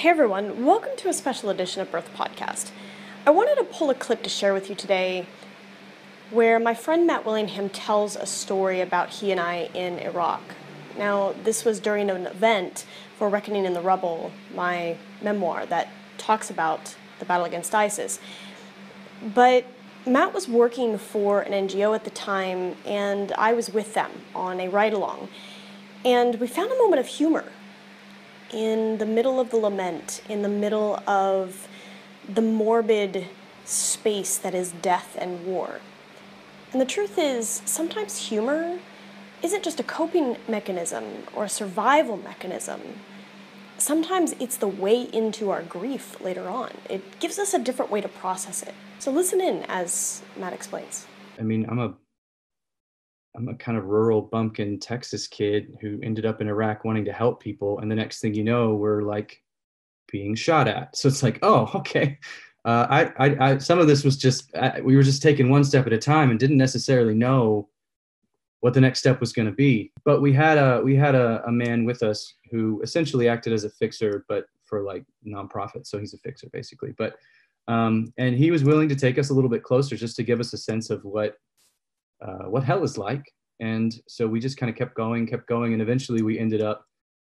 Hey everyone, welcome to a special edition of BEARTH Podcast. I wanted to pull a clip to share with you today where my friend Matt Willingham tells a story about he and I in Iraq. Now, this was during an event for Reckoning in the Rubble, my memoir that talks about the battle against ISIS. But Matt was working for an NGO at the time, and I was with them on a ride-along. And we found a moment of humor in the middle of the lament, in the middle of the morbid space that is death and war. And the truth is, sometimes humor isn't just a coping mechanism or a survival mechanism. Sometimes it's the way into our grief later on. It gives us a different way to process it. So listen in as Matt explains. I mean, I'm a kind of rural bumpkin Texas kid who ended up in Iraq wanting to help people. And the next thing you know, we're like being shot at. So it's like, oh, okay. Some of this was just, we were just taking one step at a time and didn't necessarily know what the next step was going to be. But we had a man with us who essentially acted as a fixer, but for like nonprofit. So he's a fixer basically. But, and he was willing to take us a little bit closer just to give us a sense of what hell is like. And so we just kind of kept going. And eventually we ended up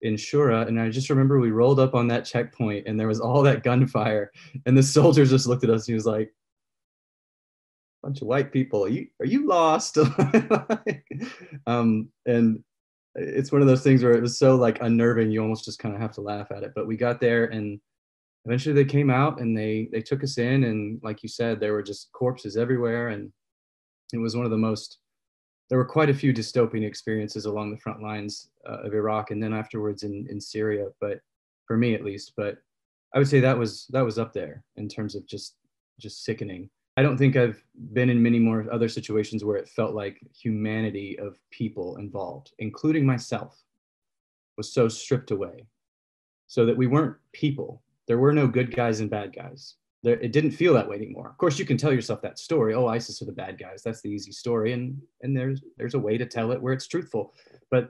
in Shura. And I just remember we rolled up on that checkpoint and there was all that gunfire. And the soldiers just looked at us and he was like, bunch of white people, are you lost? And it's one of those things where it was so like unnerving, you almost just kind of have to laugh at it. But we got there and eventually they came out and they took us in. And like you said, there were just corpses everywhere. And it was one of the most, there were quite a few dystopian experiences along the front lines of Iraq and then afterwards in Syria, but for me at least. But I would say that was up there in terms of just sickening. I don't think I've been in many more other situations where it felt like humanity of people involved, including myself, was so stripped away so that we weren't people. There were no good guys and bad guys. It didn't feel that way anymore. Of course, you can tell yourself that story. Oh, ISIS are the bad guys. That's the easy story. And there's a way to tell it where it's truthful. But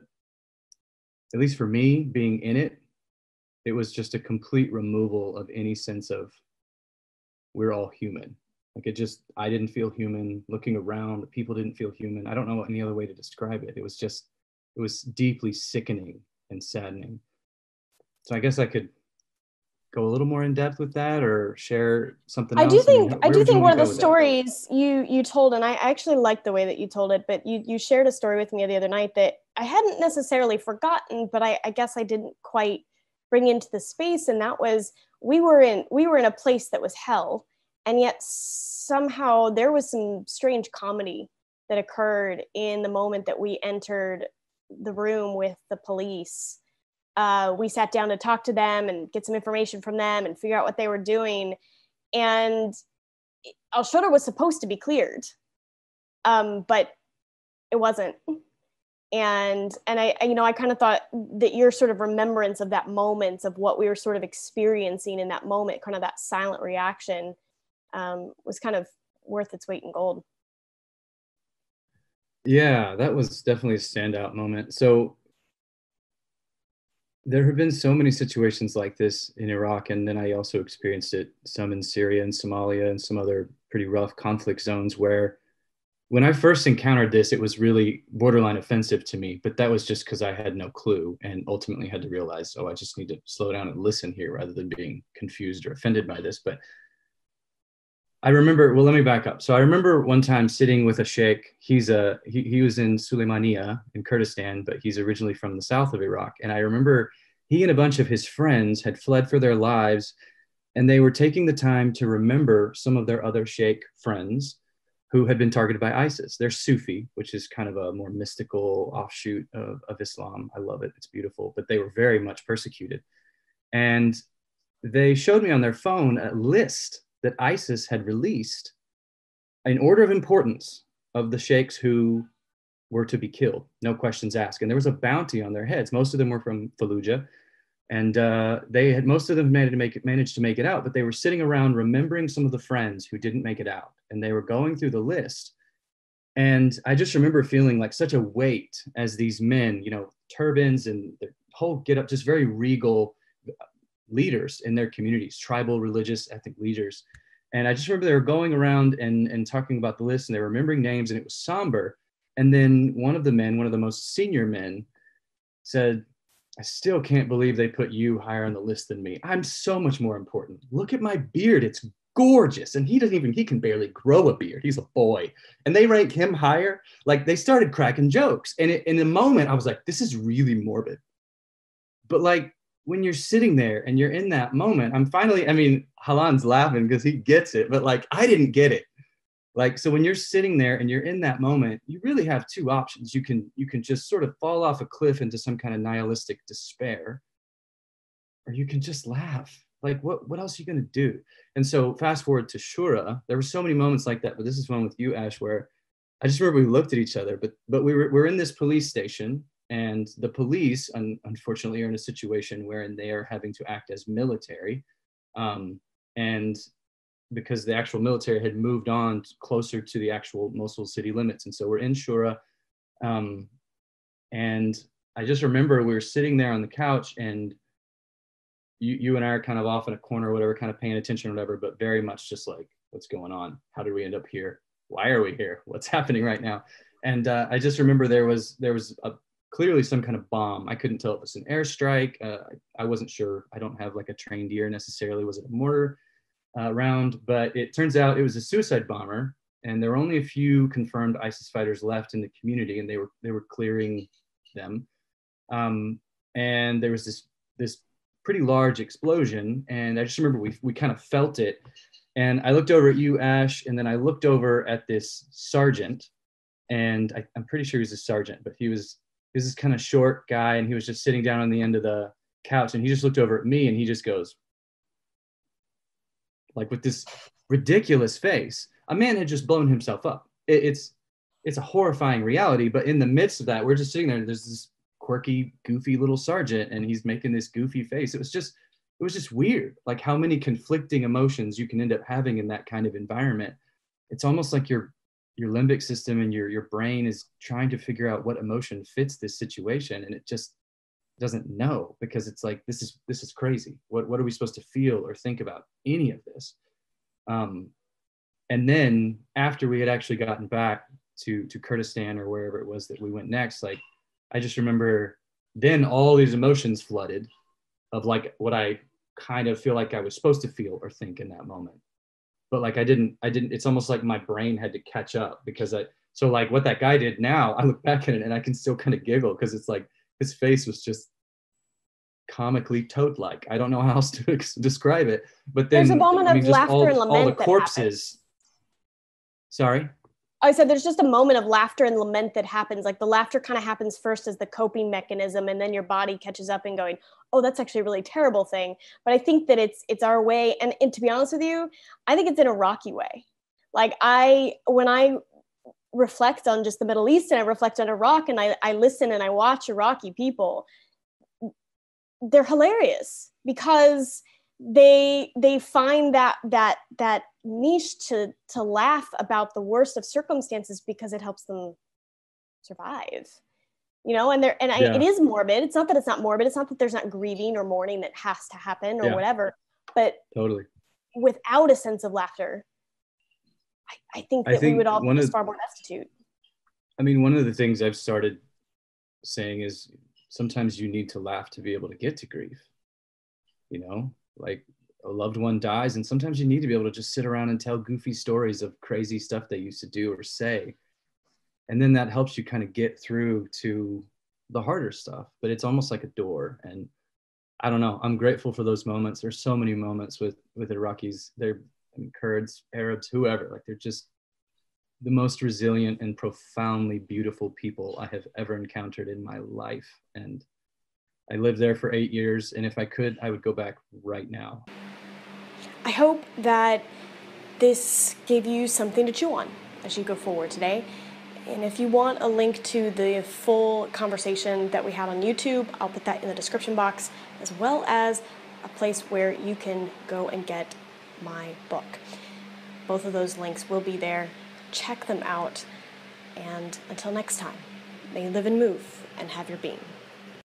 at least for me, being in it, it was just a complete removal of any sense of we're all human. Like I didn't feel human. Looking around, people didn't feel human. I don't know any other way to describe it. It was deeply sickening and saddening. So I guess I could go a little more in depth with that or share something else? I do think one of the stories you told, and I actually liked the way that you told it, but you shared a story with me the other night that I hadn't necessarily forgotten, but I guess I didn't quite bring into the space. And that was, we were in a place that was hell. And yet somehow there was some strange comedy that occurred in the moment that we entered the room with the police. We sat down to talk to them and get some information from them and figure out what they were doing. And Al Shota was supposed to be cleared, but it wasn't. And I kind of thought that your sort of remembrance of that moment, of what we were sort of experiencing in that moment, kind of that silent reaction, was kind of worth its weight in gold. Yeah, that was definitely a standout moment. So there have been so many situations like this in Iraq, and then I also experienced it some in Syria and Somalia and some other pretty rough conflict zones where when I first encountered this, it was really borderline offensive to me, but that was just because I had no clue and ultimately had to realize, oh, I just need to slow down and listen here rather than being confused or offended by this. But I remember, well, let me back up. So I remember one time sitting with a sheikh. He was in Sulaymaniyah in Kurdistan, but he's originally from the south of Iraq. And I remember he and a bunch of his friends had fled for their lives, and they were taking the time to remember some of their other sheikh friends who had been targeted by ISIS. They're Sufi, which is kind of a more mystical offshoot of Islam. I love it. It's beautiful. But they were very much persecuted. And they showed me on their phone a list that ISIS had released, an order of importance of the sheikhs who were to be killed, no questions asked. And there was a bounty on their heads. Most of them were from Fallujah, and most of them managed to make it out, but they were sitting around remembering some of the friends who didn't make it out. And they were going through the list. And I just remember feeling like such a weight as these men, turbans and the whole get up, just very regal, leaders in their communities, tribal, religious, ethnic leaders. And I just remember they were going around and talking about the list, and they were remembering names, and it was somber. And then one of the men, one of the most senior men, said, "I still can't believe they put you higher on the list than me. I'm so much more important. Look at my beard. It's gorgeous." And he can barely grow a beard. He's a boy. And they rank him higher. Like, they started cracking jokes. And in the moment, I was like, this is really morbid. But like, when you're sitting there and you're in that moment, Halan's laughing because he gets it, but like, I didn't get it. Like, so when you're sitting there and you're in that moment, you really have two options. You can just sort of fall off a cliff into some kind of nihilistic despair, or you can just laugh. Like, what else are you going to do? And so fast forward to Shura, there were so many moments like that, but this is one with you, Ash, where I just remember we looked at each other, but we're in this police station, and the police, unfortunately, are in a situation wherein they are having to act as military. And because the actual military had moved on closer to the actual Mosul city limits. And so we're in Shura. And I just remember we were sitting there on the couch, and you and I are kind of off in a corner or whatever, kind of paying attention or whatever, but very much just like, what's going on? How did we end up here? Why are we here? What's happening right now? And I just remember there was a clearly some kind of bomb. I couldn't tell if it was an airstrike. I wasn't sure. I don't have like a trained ear necessarily. Was it a mortar round? But it turns out it was a suicide bomber, and there were only a few confirmed ISIS fighters left in the community, and they were clearing them. And there was this pretty large explosion, and I just remember we kind of felt it. And I looked over at you, Ash, and then I looked over at this sergeant, and I'm pretty sure he was a sergeant, but he was this kind of short guy, and he was just sitting down on the end of the couch, and he just looked over at me, and he just goes, like, with this ridiculous face. A man had just blown himself up. It's a horrifying reality, but in the midst of that, we're just sitting there, and there's this quirky, goofy little sergeant, and he's making this goofy face. It was just weird, like how many conflicting emotions you can end up having in that kind of environment. It's almost like your limbic system and your brain is trying to figure out what emotion fits this situation. And it just doesn't know, because it's like, this is crazy. What are we supposed to feel or think about any of this? And then after we had actually gotten back to Kurdistan or wherever it was that we went next, like, I just remember then all these emotions flooded of like what I kind of feel like I was supposed to feel or think in that moment. But like, I didn't, it's almost like my brain had to catch up, because so like what that guy did now, I look back at it and I can still kind of giggle, because it's like his face was just comically toad-like. I don't know how else to describe it. But then there's a moment of laughter and lament. All the corpses. Sorry? I said there's just a moment of laughter and lament that happens. Like, the laughter kind of happens first as the coping mechanism, and then your body catches up and going, oh, that's actually a really terrible thing. But I think that it's our way. And to be honest with you, I think it's in a rocky way. Like, when I reflect on just the Middle East and I reflect on Iraq, and I listen and I watch Iraqi people, they're hilarious, because they find that niche to laugh about the worst of circumstances, because it helps them survive, you know. It is morbid. It's not that it's not morbid. It's not that there's not grieving or mourning that has to happen or whatever, but totally without a sense of laughter, I think we would all be far more destitute. I mean, one of the things I've started saying is sometimes you need to laugh to be able to get to grief. You know, like, a loved one dies, and sometimes you need to be able to just sit around and tell goofy stories of crazy stuff they used to do or say. And then that helps you kind of get through to the harder stuff, but it's almost like a door. And I don't know, I'm grateful for those moments. There's so many moments with Iraqis, Kurds, Arabs, whoever, like, they're just the most resilient and profoundly beautiful people I have ever encountered in my life. And I lived there for 8 years, and if I could, I would go back right now. I hope that this gave you something to chew on as you go forward today. And if you want a link to the full conversation that we had on YouTube, I'll put that in the description box, as well as a place where you can go and get my book. Both of those links will be there. Check them out. And until next time, may you live and move and have your being.